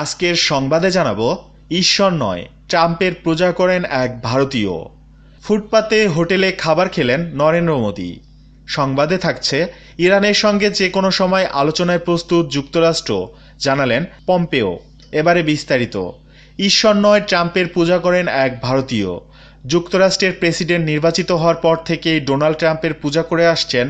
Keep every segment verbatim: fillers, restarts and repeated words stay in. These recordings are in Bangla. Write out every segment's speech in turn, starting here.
আজকের সংবাদে জানাবো ঈশ্বর নয় ট্রাম্পের পূজা করেন এক ভারতীয়। ফুটপাতে হোটেলে খাবার খেলেন নরেন্দ্র মোদি। সংবাদে থাকছে ইরানের সঙ্গে যে কোনো সময় আলোচনায় প্রস্তুত যুক্তরাষ্ট্র, জানালেন পম্পেও। এবারে বিস্তারিত। ঈশ্বর নয় ট্রাম্পের পূজা করেন এক ভারতীয়। যুক্তরাষ্ট্রের প্রেসিডেন্ট নির্বাচিত হওয়ার পর থেকেই ডোনাল্ড ট্রাম্পের পূজা করে আসছেন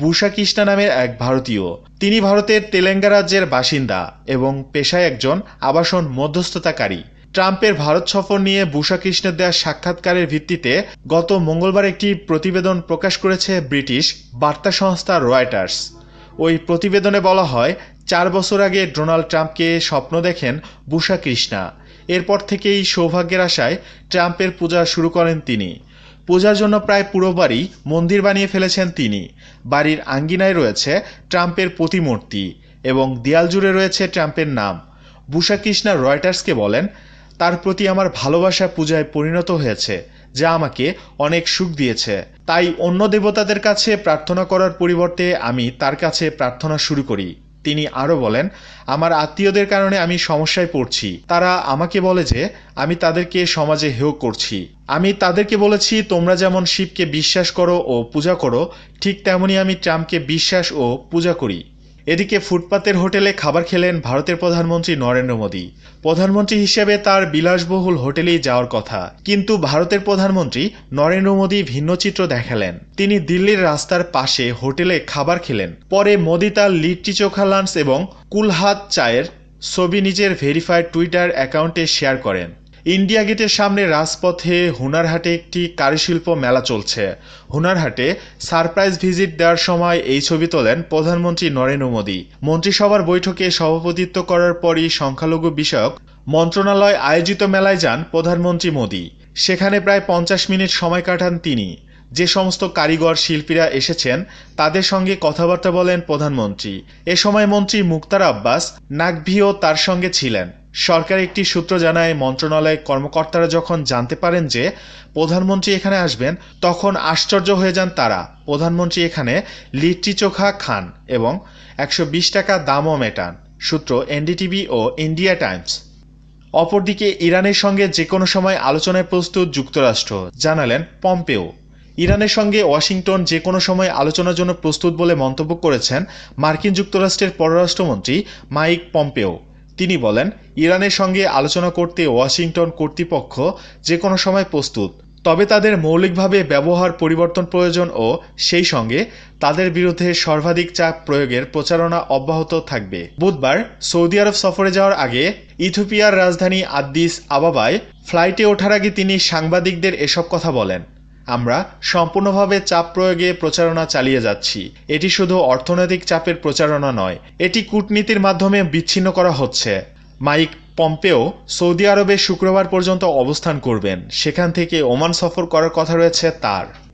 বুশা কৃষ্ণা নামের এক ভারতীয়। তিনি ভারতের তেলেঙ্গানা রাজ্যের বাসিন্দা এবং পেশায় একজন আবাসন মধ্যস্থতাকারী। ট্রাম্পের ভারত সফর নিয়ে বুশা কৃষ্ণের দেওয়া সাক্ষাৎকারের ভিত্তিতে গত মঙ্গলবার একটি প্রতিবেদন প্রকাশ করেছে ব্রিটিশ বার্তা সংস্থা রয়টার্স। ওই প্রতিবেদনে বলা হয়, চার বছর আগে ডোনাল্ড ট্রাম্পকে স্বপ্ন দেখেন বুশা কৃষ্ণা। এরপর থেকেই সৌভাগ্যের আশায় ট্রাম্পের পূজা শুরু করেন তিনি। পূজার জন্য প্রায় পুরো বাড়ি মন্দির বানিয়ে ফেলেছেন তিনি। বাড়ির আঙ্গিনায় রয়েছে ট্রাম্পের প্রতিমূর্তি এবং দেয়াল জুড়ে রয়েছে ট্রাম্পের নাম। বুশা কৃষ্ণা রয়টার্সকে বলেন, তার প্রতি আমার ভালোবাসা পূজায় পরিণত হয়েছে, যা আমাকে অনেক সুখ দিয়েছে। তাই অন্য দেবতাদের কাছে প্রার্থনা করার পরিবর্তে আমি তার কাছে প্রার্থনা শুরু করি। তিনি আরও বলেন, আমার আত্মীয়দের কারণে আমি সমস্যায় পড়ছি। তারা আমাকে বলে যে আমি তাদেরকে সমাজে হেয় করছি। আমি তাদেরকে বলেছি, তোমরা যেমন শিবকে বিশ্বাস করো ও পূজা করো, ঠিক তেমনি আমি ট্রাম্পকে বিশ্বাস ও পূজা করি। এদিকে ফুটপাতের হোটেলে খাবার খেলেন ভারতের প্রধানমন্ত্রী নরেন্দ্র মোদি। প্রধানমন্ত্রী হিসেবে তার বিলাসবহুল হোটেলেই যাওয়ার কথা, কিন্তু ভারতের প্রধানমন্ত্রী নরেন্দ্র মোদি ভিন্ন চিত্র দেখালেন। তিনি দিল্লির রাস্তার পাশে হোটেলে খাবার খেলেন। পরে মোদি তার লিট্টি চোখা লাঞ্চ এবং কুলহাত চায়ের ছবি নিজের ভেরিফাইড টুইটার অ্যাকাউন্টে শেয়ার করেন। ইন্ডিয়া গেটের সামনে রাজপথে হুনার হাটে একটি কারুশিল্প মেলা চলছে। হুনার হাটে সারপ্রাইজ ভিজিট দেওয়ার সময় এই ছবি তোলেন প্রধানমন্ত্রী নরেন্দ্র মোদি। মন্ত্রিসভার বৈঠকে সভাপতিত্ব করার পরই সংখ্যালঘু বিষয়ক মন্ত্রণালয় আয়োজিত মেলায় যান প্রধানমন্ত্রী মোদি। সেখানে প্রায় পঞ্চাশ মিনিট সময় কাটান তিনি। যে সমস্ত কারিগর শিল্পীরা এসেছেন তাদের সঙ্গে কথাবার্তা বলেন প্রধানমন্ত্রী। এ সময় মন্ত্রী মুক্তার আব্বাস নাকভিও তার সঙ্গে ছিলেন। সরকার একটি সূত্র জানায়, মন্ত্রণালয়ের কর্মকর্তারা যখন জানতে পারেন যে প্রধানমন্ত্রী এখানে আসবেন, তখন আশ্চর্য হয়ে যান তারা। প্রধানমন্ত্রী এখানে লিট্টি চোখা খান এবং একশো বিশ টাকা দামও মেটান, সূত্র এনডিটিভি ও ইন্ডিয়া টাইমস। অপরদিকে ইরানের সঙ্গে যে কোনো সময় আলোচনায় প্রস্তুত যুক্তরাষ্ট্র, জানালেন পম্পেও। ইরানের সঙ্গে ওয়াশিংটন যে কোনো সময় আলোচনার জন্য প্রস্তুত বলে মন্তব্য করেছেন মার্কিন যুক্তরাষ্ট্রের পররাষ্ট্রমন্ত্রী মাইক পম্পেও। তিনি বলেন, ইরানের সঙ্গে আলোচনা করতে ওয়াশিংটন কর্তৃপক্ষ যে কোনো সময় প্রস্তুত, তবে তাদের মৌলিকভাবে ব্যবহার পরিবর্তন প্রয়োজন ও সেই সঙ্গে তাদের বিরুদ্ধে সর্বাধিক চাপ প্রয়োগের প্রচারণা অব্যাহত থাকবে। বুধবার সৌদি আরব সফরে যাওয়ার আগে ইথিওপিয়ার রাজধানী আদ্দিস আবাবায় ফ্লাইটে ওঠার আগে তিনি সাংবাদিকদের এসব কথা বলেন। আমরা সম্পূর্ণভাবে চাপ প্রয়োগে প্রচারণা চালিয়ে যাচ্ছি। এটি শুধু অর্থনৈতিক চাপের প্রচারণা নয়, এটি কূটনীতির মাধ্যমে বিচ্ছিন্ন করা হচ্ছে। মাইক পম্পেও সৌদি আরবে শুক্রবার পর্যন্ত অবস্থান করবেন। সেখান থেকে ওমান সফর করার কথা রয়েছে তার।